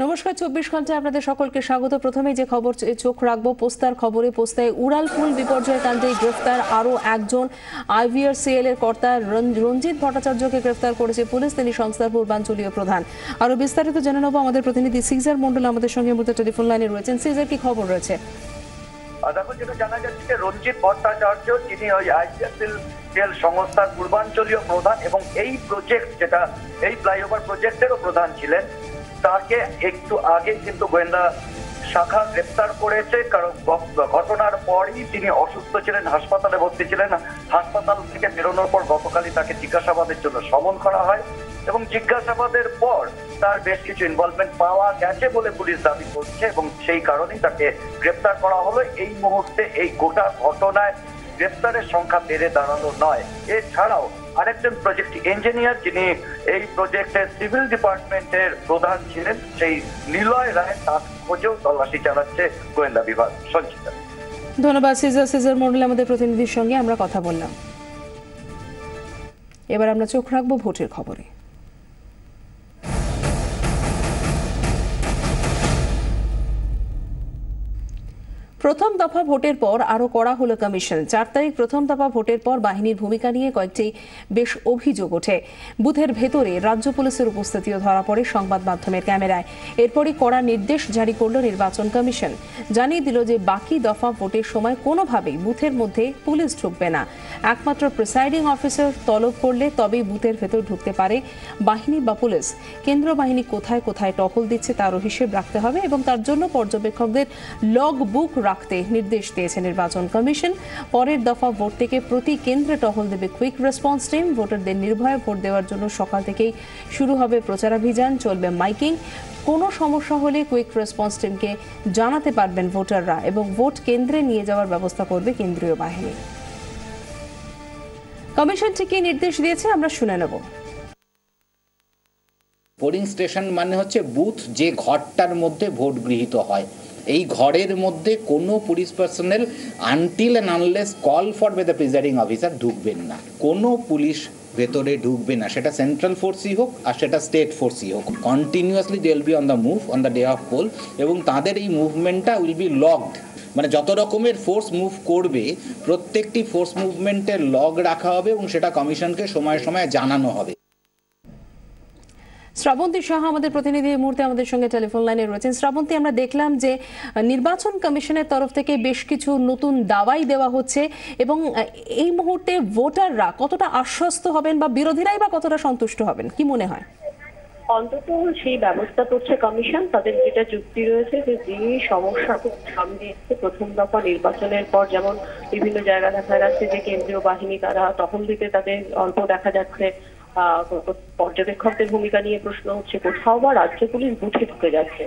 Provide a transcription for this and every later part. नमस्कार 24 घंटा आपनादेर सकलके स्वागत। प्रथमेই যে খবর চোখ রাখবো পোস্তার খবরে, পোস্তায় উড়ালপুল বিপর্যয়কাণ্ডে গ্রেফতার আরও একজন। আইভিআরসিএল এর কর্তা রঞ্জিত ভট্টাচার্যকে গ্রেফতার করেছে পুলিশ, তিনি সংস্থার পূর্বাঞ্চলীয় প্রধান। আরও বিস্তারিত জেনে নেব আমাদের প্রতিনিধি সিজার মণ্ডল, আমাদের সঙ্গে মূলত টেলিফোন লাইনে রয়েছেন। সিজার, কি খবর রয়েছে? দেখো, যেটা জানা যাচ্ছে যে রঞ্জিত ভট্টাচার্য যিনি ওই আইভিআরসিএল সংস্থার পূর্বাঞ্চলীয় প্রধান এবং এই প্রজেক্ট যেটা এই ফ্লাইওভার প্রজেক্টেরও প্রধান ছিলেন, তাকে একটু আগে কিন্তু গোয়েন্দা শাখা গ্রেপ্তার করেছে। কারণ ঘটনার পরই তিনি অসুস্থ ছিলেন, হাসপাতালে ভর্তি ছিলেন। হাসপাতাল থেকে বেরোনোর পর গতকালই তাকে জিজ্ঞাসাবাদের জন্য সমন করা হয় এবং জিজ্ঞাসাবাদের পর তার বেশ কিছু ইনভলভমেন্ট পাওয়া গেছে বলে পুলিশ দাবি করছে এবং সেই কারণেই তাকে গ্রেপ্তার করা হলো। এই মুহূর্তে এই গোটা ঘটনায় গ্রেপ্তারের সংখ্যা বেড়ে দাঁড়ানো নয়। এছাড়াও আরেকজন প্রজেক্ট ইঞ্জিনিয়ার যিনি এই প্রজেক্টের সিভিল ডিপার্টমেন্টের প্রধান ছিলেন, সেই নিলয় রায়, তার খোঁজেও তল্লাশি চালাচ্ছে গোয়েন্দা বিভাগ। সঞ্চিতা, ধন্যবাদ। সিজার মন্ডল আমাদের প্রতিনিধির সঙ্গে আমরা কথা বললাম। এবার আমরা চোখ রাখবো ভোটের খবরে। প্রথম দফা ভোটের পর আরও কড়া হলো কমিশন। 4 তারিখ প্রথম দফা ভোটের পর বাহিনীর ভূমিকা নিয়ে কয়েকটি বেশ অভিযোগ ওঠে। বুথের ভেতরে রাজ্য পুলিশের উপস্থিতিও ধরা পড়ে সংবাদ মাধ্যমের ক্যামেরায়। এরপরই কড়া নির্দেশ জারি করল নির্বাচন কমিশন, জানিয়ে দিল যে বাকি দফা ভোটের সময় কোনোভাবেই বুথের মধ্যে পুলিশ ঢুকবে না। একমাত্র প্রিসাইডিং অফিসার তলব করলে তবেই বুথের ভেতর ঢুকতে পারে বাহিনী বা পুলিশ। কেন্দ্র বাহিনী কোথায় কোথায় টহল দিচ্ছে তারও হিসেব রাখতে হবে এবং তার জন্য পর্যবেক্ষকদের লগ বুক রাখতে নির্দেশ দিয়েছে নির্বাচন কমিশন। পরের দফা ভোট থেকে প্রতি কেন্দ্রে টহল দেবে কুইক রেসপন্স টিম। ভোটারদের নির্ভয়ে ভোট দেওয়ার জন্য সকাল থেকেই শুরু হবে প্রচারাভিযান, চলবে মাইকিং। কোনো সমস্যা হলে কুইক রেসপন্স টিমকে জানাতে পারবেন ভোটাররা এবং ভোট কেন্দ্রে নিয়ে যাওয়ার ব্যবস্থা করবে কেন্দ্রীয় বাহিনী। কমিশন থেকে নির্দেশ দিয়েছে, আমরা শুনে নেব। পোলিং স্টেশন মানে হচ্ছে বুথ, যে ঘরটার মধ্যে ভোট গৃহীত হয়। এই ঘরের মধ্যে কোনো police personnel until and unless call for by the presiding officer ঢুকবেন না। কোনো পুলিশ ভেতরে ঢুকবে না, সেটা সেন্ট্রাল ফোর্সই হোক আর সেটা স্টেট ফোর্সই হোক। Continuously they will be on the move on the day of poll এবং তাদের এই মুভমেন্টটা উইল বি লকড। মানে যত রকমের ফোর্স মুভ করবে প্রত্যেকটি ফোর্স মুভমেন্টের লগ রাখা হবে এবং সেটা কমিশনকে সময়ে সময়ে জানানো হবে। শ্রাবন্তী শাহ আমাদের প্রতিনিধি, এই মুহূর্তে আমাদের সঙ্গে টেলিফোন লাইনে রয়েছেন। শ্রাবন্তী, আমরা দেখলাম যে নির্বাচন কমিশনের তরফ থেকে বেশ কিছু নতুন দাওয়াই দেওয়া হচ্ছে এবং এই মুহূর্তে ভোটাররা কতটা আশ্বস্ত হবেন বা বিরোধীরাই বা কতটা সন্তুষ্ট হবেন, কি মনে হয়? অন্তত সেই ব্যবস্থা করছে কমিশন। তাদের যেটা যুক্তি রয়েছে যে সমস্যা খুব সামনে এসছে প্রথম দফা নির্বাচনের পর, যেমন বিভিন্ন জায়গা দেখা যাচ্ছে যে কেন্দ্রীয় বাহিনী তারা টহল দিতে তাদের অল্প দেখা যাচ্ছে, পর্যবেক্ষকদের ভূমিকা নিয়ে প্রশ্ন হচ্ছে, কোথাও বা রাজ্য পুলিশ বুথে ঢুকে যাচ্ছে।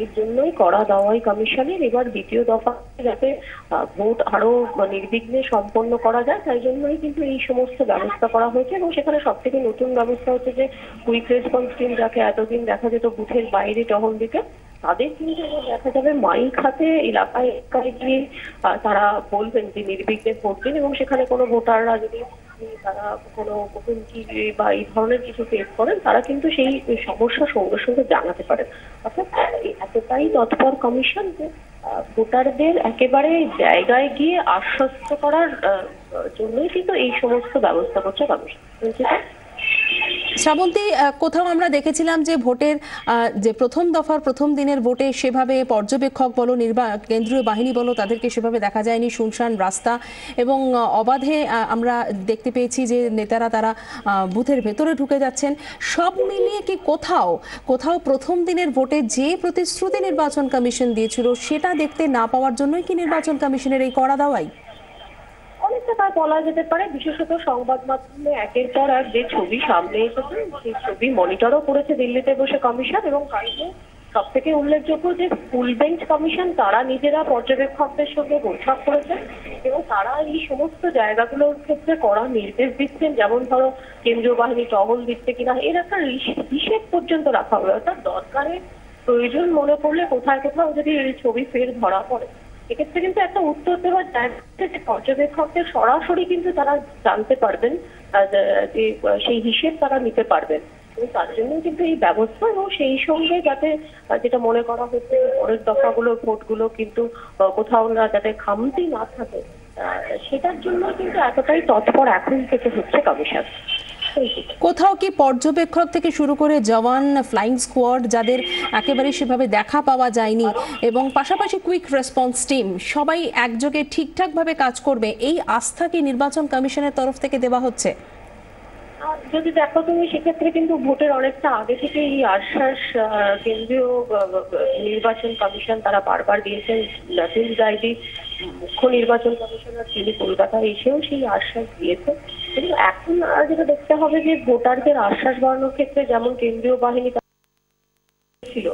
এর জন্যই কড়া দাওয়াই কমিশনের। এবার দ্বিতীয় দফা যাতে ভোট আরো নির্বিঘ্নে সম্পন্ন করা যায় তাই জন্যই কিন্তু এই সমস্ত ব্যবস্থা করা হয়েছে এবং সেখানে সব থেকে নতুন ব্যবস্থা হচ্ছে যে কুইক রেসপন্স টিম, যাকে এতদিন দেখা যেত বুথের বাইরে টহল দিতে, তাদের কিন্তু দেখা যাবে মাইক হাতে এলাকায় এলাকায় গিয়ে তারা বলবেন যে নির্বিঘ্নে ভোট দিন এবং সেখানে কোনো ভোটাররা যদি তারা কোনো হুমকি বা এই ধরনের কিছু ফেস করেন তারা কিন্তু সেই সমস্যা সঙ্গে সঙ্গে জানাতে পারেন। অর্থাৎ এতটাই তৎপর কমিশন যে ভোটারদের একেবারে জায়গায় গিয়ে আশ্বস্ত করার জন্যই কিন্তু এই সমস্ত ব্যবস্থা করছে কমিশন। শ্রাবন্তী, কোথাও আমরা দেখেছিলাম যে ভোটের যে প্রথম দফার প্রথম দিনের ভোটে সেভাবে পর্যবেক্ষক বলো, কেন্দ্রীয় বাহিনী বলো, তাদেরকে সেভাবে দেখা যায়নি। শুনশান রাস্তা এবং অবাধে আমরা দেখতে পেয়েছি যে নেতারা তারা বুথের ভেতরে ঢুকে যাচ্ছেন। সব মিলিয়ে কি কোথাও কোথাও প্রথম দিনের ভোটে যে প্রতিশ্রুতি নির্বাচন কমিশন দিয়েছিল সেটা দেখতে না পাওয়ার জন্যই কি নির্বাচন কমিশনের এই কড়া দাওয়াই? তা বলা যেতে পারে। বিশেষত সংবাদ মাধ্যমে একের পর এক যে ছবি সামনে এসেছে সেই ছবি মনিটরও করেছে দিল্লিতে বসে কমিশন এবং কালকে সব থেকে উল্লেখযোগ্য যে ফুল বেঞ্চ কমিশন তারা নিজেরা পর্যবেক্ষকদের সঙ্গে বৈঠক করেছে এবং তারা এই সমস্ত জায়গাগুলোর ক্ষেত্রে কড়া নির্দেশ দিচ্ছেন, যেমন ধরো কেন্দ্রীয় বাহিনী টহল দিচ্ছে কিনা এর একটা হিসেব পর্যন্ত রাখা হবে। অর্থাৎ দরকারে প্রয়োজন মনে করলে কোথায় কোথাও যদি এই ছবি ফের ধরা পড়ে এক্ষেত্রে কিন্তু একটা উত্তর দেওয়া যায় যে পর্যবেক্ষকদের সরাসরি কিন্তু তারা জানতে পারবেন, সেই হিসেব তারা নিতে পারবেন। जवान फ्लाइंग स्क्वाड जादेर एकेबारे सेভাবে देखा पावा जायনি এবং পাশাপাশি কুইক রেসপন্স টিম সবাই একযোগে ঠিকঠাক ভাবে কাজ করবে এই আস্থা কি নির্বাচন কমিশনের তরফ থেকে দেওয়া হচ্ছে যদি দেখো তুমি সেক্ষেত্রে কিন্তু ভোটের অনেকটা আগে থেকে এই আশ্বাস কেন্দ্রীয় নির্বাচন কমিশন তারা বারবার দিয়েছেন নতুন জায়গায় মুখ্য নির্বাচন কমিশনার তিনি কলকাতায় এসেও সেই আশ্বাস দিয়েছে কিন্তু এখন যেটা দেখতে হবে যে ভোটারদের আশ্বাস বাড়ানোর ক্ষেত্রে যেমন কেন্দ্রীয় বাহিনী ছিল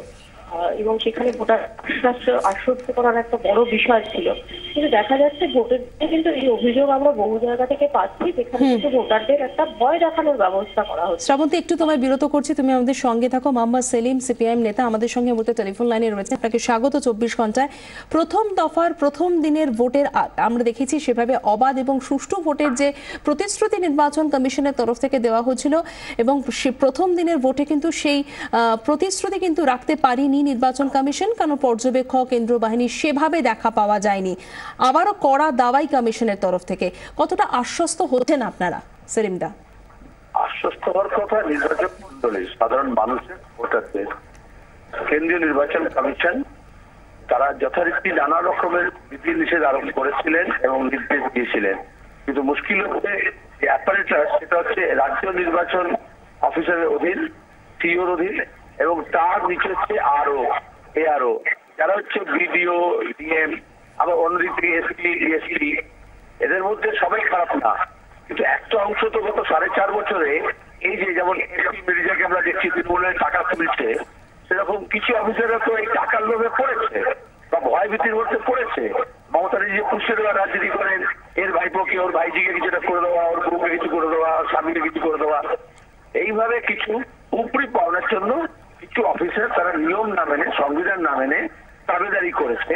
এবং সেখানে ভোটার আশ্বাস আশ্বস্ত করার একটা বড় বিষয় ছিল কিন্তু দেখা যাচ্ছে ভোটের কিন্তু এই অভিযোগ আমরা বহু জায়গা থেকে পাচ্ছি যেখানে কিন্তু ভোটারদের একটা ভয় দেখানোর ব্যবস্থা করা হচ্ছে। শ্রাবন্তী একটু তোমায় বিরত করছি, তুমি আমাদের সঙ্গে থাকো। মোহাম্মদ সেলিম সিপিআইএম নেতা আমাদের সঙ্গে মুহূর্তে টেলিফোন লাইনে রয়েছে। আপনাকে স্বাগত 24 ঘন্টায়। প্রথম দফার প্রথম দিনের ভোটের আমরা দেখেছি সেভাবে অবাধ এবং সুষ্ঠু ভোটের যে প্রতিশ্রুতি নির্বাচন কমিশনের তরফ থেকে দেওয়া হয়েছিল এবং প্রথম দিনের ভোটে কিন্তু সেই প্রতিশ্রুতি কিন্তু রাখতে পারিনি নির্বাচন কমিশন, কারণ পর্যবেক্ষক কেন্দ্র বাহিনী সেভাবে দেখা পাওয়া যায়নি। আবারও কড়া দাওয়াই কমিশনের তরফ থেকে, কতটা আশ্বস্ত হচ্ছেন আপনারা সেলিমদা? আশ্বস্ত হওয়ার কথা নির্বাচক মণ্ডলী, সাধারণ মানুষের, ভোটারদের। কেন্দ্রীয় নির্বাচন কমিশন তারা যথারীতি নানা রকমের বিধি নিষেধ আরোপ করেছিলেন এবং নির্দেশ দিয়েছিলেন, কিন্তু মুশকিল হচ্ছে অ্যাপারেটার সেটা হচ্ছে রাজ্য নির্বাচন অফিসারের অধীন, সিওর অধীন, এবং তার নিচে হচ্ছে আরও এআরও যারা হচ্ছে বিডিও, ডিএম, আবার অন্যদিকে এসপি, ডিএসপি। এদের মধ্যে সবাই খারাপ না, কিন্তু একটা অংশ তো গত 4.5 বছরে এই যে যেমন এসপি মিডিয়াকে আমরা দেখছি তৃণমূলের টাকা তুলছে, সেরকম কিছু অফিসাররা তো এই টাকার লোভে পড়েছে বা ভয় ভীতির মধ্যে পড়েছে। মমতা নিজে পুষে দেওয়া রাজনীতি করেন, এর ভাইপোকে ওর ভাইজিকে কিছুটা করে দেওয়া, ওর বউকে কিছু করে দেওয়া, স্বামীকে কিছু করে দেওয়া, এইভাবে কিছু উপরি পাওনার জন্য কিছু অফিসার তারা নিয়ম না মেনে, সংবিধান না মেনে দাবিদারি করেছে,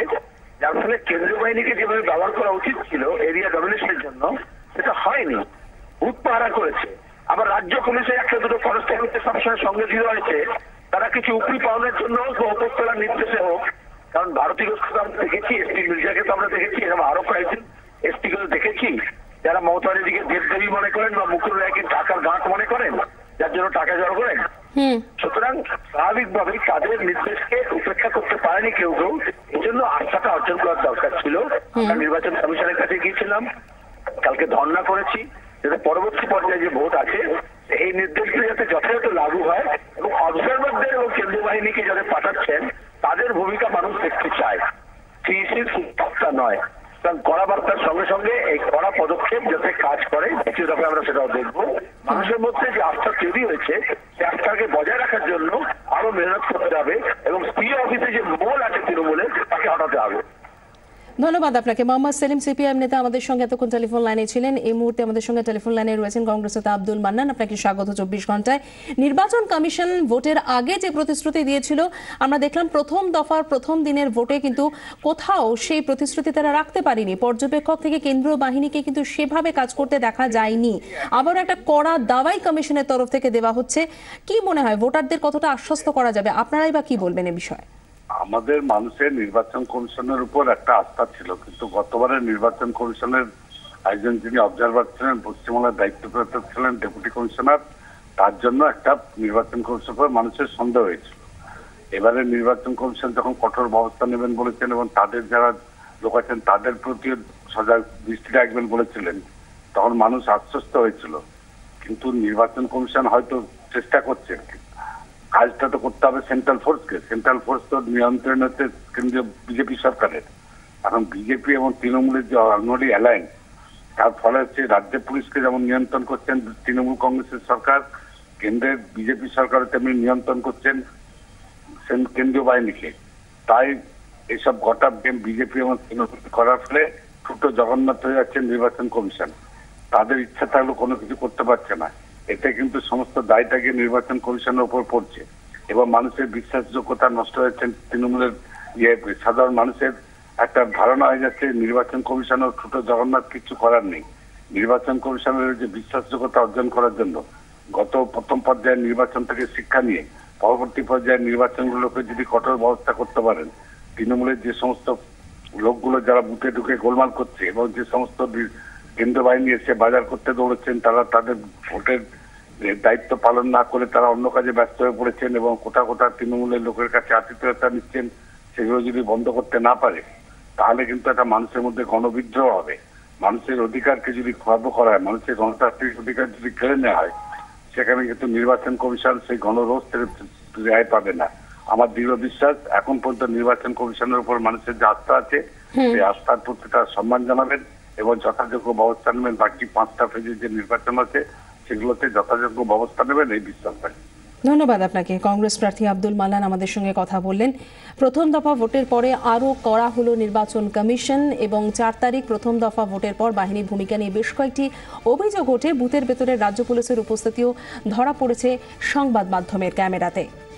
যার ফলে কেন্দ্রীয় বাহিনীকে যেভাবে ব্যবহার করা উচিত ছিল এরিয়া ডমিনেশনের জন্য সেটা হয়নি, ভূত পাহারা করেছে। আবার রাজ্য পুলিশে একটা দুটো ফরেস্টকে সবসময় সঙ্গে দিয়ে রয়েছে, তারা কিছু উপরি পাওনার জন্য উপর তোলার নির্দেশে হোক, কারণ ভারতীয় আমরা দেখেছি, এসপি মির্জাকে তো আমরা দেখেছি, এরকম আরো কয়েকজন এসপি গুলো দেখেছি যারা মমতা ব্যানার্জিকে দেবদেবী মনে করেন বা মুকুল রায়কে টাকার গাঁট মনে করেন, যার জন্য টাকা জড়ো করেন। সুতরাং স্বাভাবিকভাবেই তাদের নির্দেশকে উপেক্ষা করতে পারেনি কেউ কেউ, এই জন্য আস্থাটা অর্জন করার দরকার ছিল। নির্বাচন কমিশনের কাছে গিয়েছিলাম, কালকে ধর্ণা করেছি যাতে পরবর্তী পর্যায়ে যে ভোট আছে এই নির্দেশগুলো যাতে যথাযথ লাগু হয় এবং অবজারভারদের এবং কেন্দ্রীয় বাহিনীকে যাদের পাঠাচ্ছেন তাদের ভূমিকা মানুষ দেখতে চায়, সিইসির বার্তা নয়। কারণ কড়া বার্তার সঙ্গে সঙ্গে এই কড়া পদক্ষেপ যাতে কাজ করে দ্বিতীয় দফায় আমরা সেটাও দেখবো। মানুষের মধ্যে যে আস্থা তৈরি হয়েছে সেই আস্থাকে বজায় রাখার জন্য আরো মেহনত করতে হবে এবং সিও অফিসে যে মূল আছে তৃণমূলে তাকে হটাতে হবে। ধন্যবাদ আপনাকে। মোহাম্মদ সেলিম সিপিআইএম নেতা আমাদের সঙ্গে এতক্ষণ টেলিফোন লাইনে ছিলেন। এই মুহূর্তে আমাদের সঙ্গে টেলিফোন লাইনে রয়েছেন কংগ্রেস নেতা আব্দুল মান্নান, আপনাকে স্বাগত 24 ঘন্টায়। নির্বাচন কমিশন ভোটের আগে যে প্রতিশ্রুতি দিয়েছিল আমরা দেখলাম প্রথম দফার প্রথম দিনের ভোটে কিন্তু কোথাও সেই প্রতিশ্রুতি তারা রাখতে পারেনি। পর্যবেক্ষক থেকে কেন্দ্রীয় বাহিনীকে কিন্তু সেভাবে কাজ করতে দেখা যায়নি। আবার একটা কড়া দাওয়াই কমিশনের তরফ থেকে দেওয়া হচ্ছে, কি মনে হয় ভোটারদের কতটা আশ্বস্ত করা যাবে? আপনারাই বা কি বলবেন এ বিষয়ে? আমাদের মানুষের নির্বাচন কমিশনের উপর একটা আস্থা ছিল, কিন্তু গতবারের নির্বাচন কমিশনের একজন যিনি অবজারভার ছিলেন, পশ্চিমবাংলার দায়িত্বপ্রাপ্ত ছিলেন ডেপুটি কমিশনার, তার জন্য একটা নির্বাচন কমিশনের উপর মানুষের সন্দেহ হয়েছিল। এবারে নির্বাচন কমিশন যখন কঠোর ব্যবস্থা নেবেন বলেছেন এবং তাদের যারা লোক আছেন তাদের প্রতিও সজাগ দৃষ্টি রাখবেন বলেছিলেন, তখন মানুষ আশ্বস্ত হয়েছিল। কিন্তু নির্বাচন কমিশন হয়তো চেষ্টা করছে, কাজটা তো করতে হবে সেন্ট্রাল ফোর্সকে। সেন্ট্রাল ফোর্স তো নিয়ন্ত্রণ হচ্ছে কেন্দ্রীয় বিজেপি সরকারের। এখন বিজেপি এবং তৃণমূলের যে অলরেডি অ্যালায়েন্স, তার ফলে হচ্ছে রাজ্য পুলিশকে যেমন নিয়ন্ত্রণ করছেন তৃণমূল কংগ্রেসের সরকার, কেন্দ্রের বিজেপি সরকার তেমনি নিয়ন্ত্রণ করছেন কেন্দ্রীয় বাহিনীকে। তাই এসব ঘটা বিজেপি এবং তৃণমূল করার ফলে ছোট জগন্নাথ হয়ে যাচ্ছেন নির্বাচন কমিশন। তাদের ইচ্ছা থাকলেও কোনো কিছু করতে পারছে না, এতে কিন্তু সমস্ত দায়টাকে নির্বাচন কমিশনের উপর পড়ছে এবং মানুষের বিশ্বাসযোগ্যতা নষ্ট হয়েছে। তৃণমূলের সাধারণ মানুষের একটা ধারণা হয়ে যাচ্ছে নির্বাচন কমিশনের ছোট জগন্নাথ কিছু করার নেই। নির্বাচন কমিশনের যে বিশ্বাসযোগ্যতা অর্জন করার জন্য गत प्रथम पर्याय निर्वाचन থেকে শিক্ষা নিয়ে পরবর্তী পর্যায়ে নির্বাচনগুলোকে যদি কঠোর ব্যবস্থা করতে পারেন, তৃণমূলের যে সমস্ত লোকগুলো যারা বুকে ঢুকে গোলমাল করছে এবং যে সমস্ত কেন্দ্রীয় বাহিনী এসে বাজার করতে দৌড়চ্ছেন, তারা তাদের ভোটের দায়িত্ব পালন না করে তারা অন্য কাজে ব্যস্ত হয়ে পড়েছেন এবং কোটা কোটা তৃণমূলের লোকের কাছে আতিথ্যতা নিচ্ছেন, সেগুলো যদি বন্ধ করতে না পারে তাহলে কিন্তু একটা মানুষের মধ্যে গণবিদ্রোহ হবে। মানুষের অধিকারকে যদি খর্ব করা হয়, মানুষের গণতান্ত্রিক অধিকার যদি কেড়ে নেওয়া হয়, সেখানে কিন্তু নির্বাচন কমিশন সেই গণরোষ থেকে রেহাই পাবে না। আমার দৃঢ় বিশ্বাস এখন পর্যন্ত নির্বাচন কমিশনের উপর মানুষের যে আস্থা আছে সেই আস্থার প্রতি তার সম্মান জানাবেন এবং যথাযোগ্য ব্যবস্থা নেবেন। বাকি পাঁচটা ফেজের যে নির্বাচন আছে সেগুলোতে যথাযোগ্য ব্যবস্থা নেবেন, এই বিশ্বাস থাকে। ধন্যবাদ আপনাকে। কংগ্রেস প্রার্থী আব্দুল মান্নান আমাদের সঙ্গে কথা বললেন। প্রথম দফা ভোটের পরে আরও কড়া হলো নির্বাচন কমিশন এবং 4 তারিখ প্রথম দফা ভোটের পর বাহিনীর ভূমিকা নিয়ে বেশ কয়েকটি অভিযোগ ওঠে। বুথের ভেতরে রাজ্য পুলিশের উপস্থিতিও ধরা পড়েছে সংবাদ মাধ্যমের ক্যামেরাতে।